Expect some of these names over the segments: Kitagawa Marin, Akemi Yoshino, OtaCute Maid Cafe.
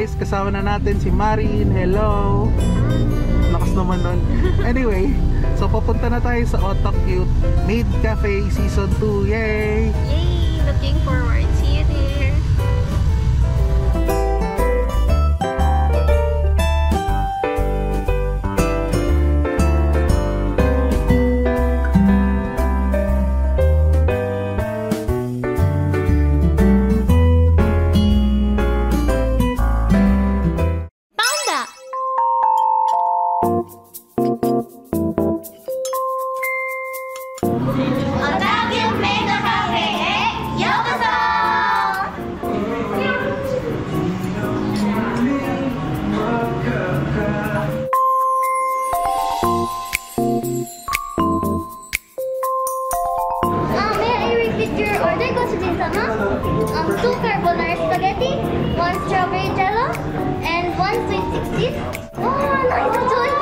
guys, kasama na natin si Marin. Hello! Lakas naman nun. Anyway, so papunta na tayo sa OtaCute Maid Cafe Season 2. Yay! Yay! Looking forward. See you there! Two carbonara spaghetti, one strawberry jello, and one sweet 16. Oh, nice choice!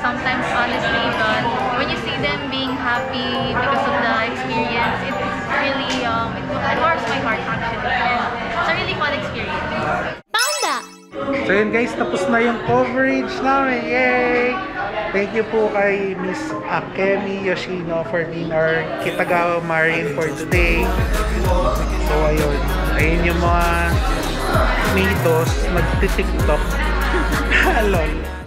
Sometimes, honestly, but when you see them being happy because of the experience, it really it warms my heart actually. It's a really fun experience. So yun guys, tapos na yung coverage namin. Yay! Thank you po kay Miss Akemi Yoshino for being our Kitagawa Marin for today. So ayun, ayun yung mga mitos nagtitiktok. Lol.